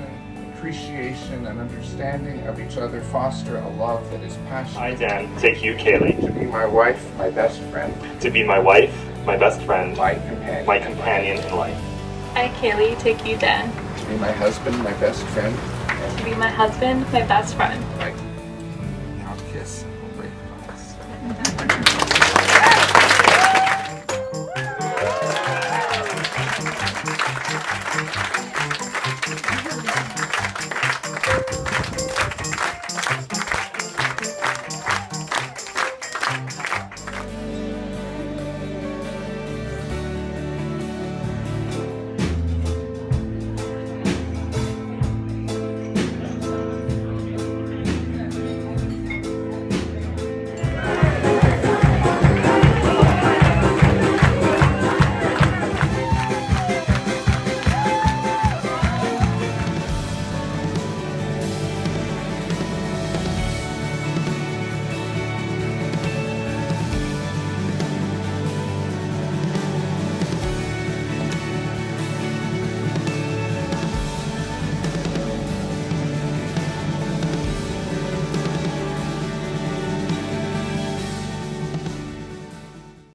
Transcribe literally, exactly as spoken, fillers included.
compassion, appreciation, and understanding of each other foster a love that is passionate. I, Dan, take you, Kaylee, to be my wife, my best friend. To be my wife, my best friend. My companion. My companion in life. I, Kaylee, take you, Dan. To be my husband, my best friend. To be my husband, my best friend. My